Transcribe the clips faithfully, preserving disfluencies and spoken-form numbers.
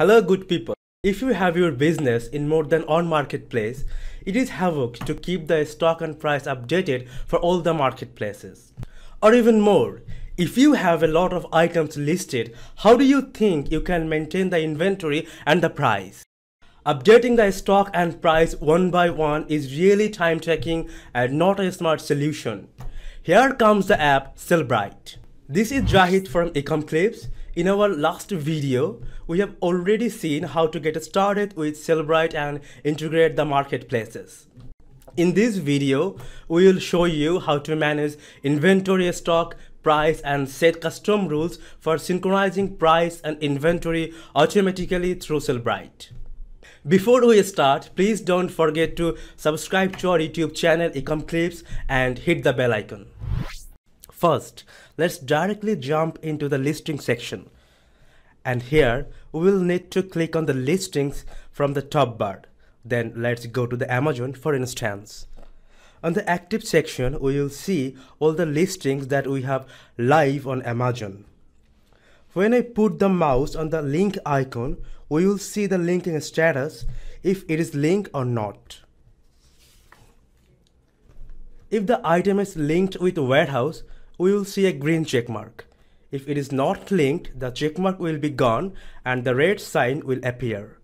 Hello good people, if you have your business in more than one marketplace, it is havoc to keep the stock and price updated for all the marketplaces. Or even more, if you have a lot of items listed, how do you think you can maintain the inventory and the price? Updating the stock and price one by one is really time taking and not a smart solution. Here comes the app Sellbrite. This is Jahid from EcomClips. In our last video, we have already seen how to get started with Sellbrite and integrate the marketplaces. In this video, we will show you how to manage inventory, stock, price and set custom rules for synchronizing price and inventory automatically through Sellbrite. Before we start, please don't forget to subscribe to our YouTube channel EcomClips and hit the bell icon. First, let's directly jump into the listing section. And here, we will need to click on the listings from the top bar. Then let's go to the Amazon for instance. On the active section, we will see all the listings that we have live on Amazon. When I put the mouse on the link icon, we will see the linking status, if it is linked or not. If the item is linked with warehouse, we will see a green check mark. If it is not linked, the check mark will be gone and the red sign will appear.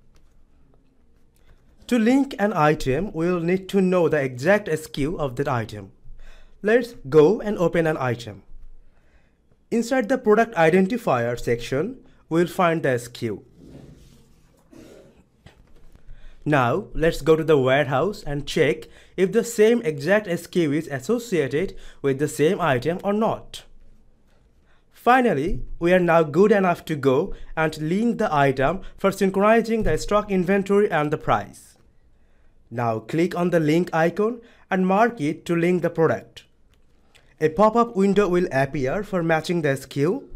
To link an item, we will need to know the exact S K U of that item. Let's go and open an item. Inside the product identifier section, we will find the S K U. Now let's go to the warehouse and check if the same exact S K U is associated with the same item or not. Finally, we are now good enough to go and link the item for synchronizing the stock inventory and the price. Now click on the link icon and mark it to link the product. A pop-up window will appear for matching the S K U.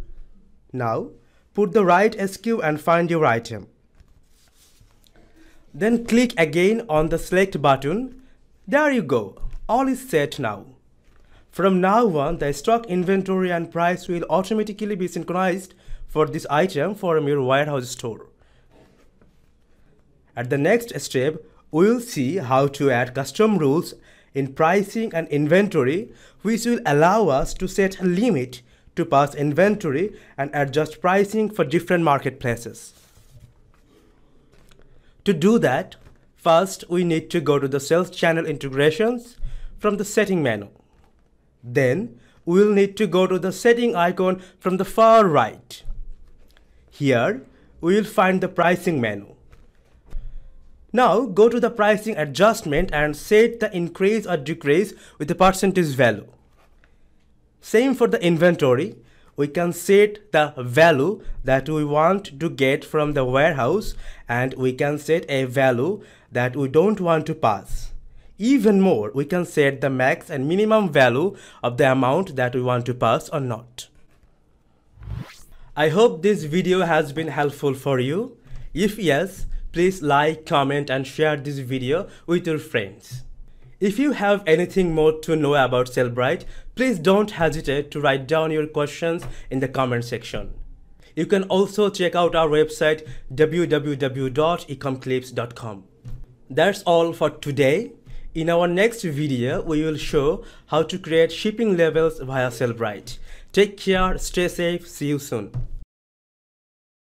Now, put the right S K U and find your item. Then click again on the select button. There you go, all is set now. From now on, the stock inventory and price will automatically be synchronized for this item from your warehouse store. At the next step, we will see how to add custom rules in pricing and inventory, which will allow us to set a limit to pass inventory and adjust pricing for different marketplaces. To do that, first we need to go to the sales channel integrations from the setting menu. Then we will need to go to the setting icon from the far right. Here we will find the pricing menu. Now go to the pricing adjustment and set the increase or decrease with the percentage value. Same for the inventory, we can set the value that we want to get from the warehouse and we can set a value that we don't want to pass. Even more, we can set the max and minimum value of the amount that we want to pass or not. I hope this video has been helpful for you. If yes, please like, comment and share this video with your friends. If you have anything more to know about Sellbrite, please don't hesitate to write down your questions in the comment section. You can also check out our website w w w dot ecomclips dot com. That's all for today. In our next video, we will show how to create shipping labels via Sellbrite. Take care, stay safe, see you soon.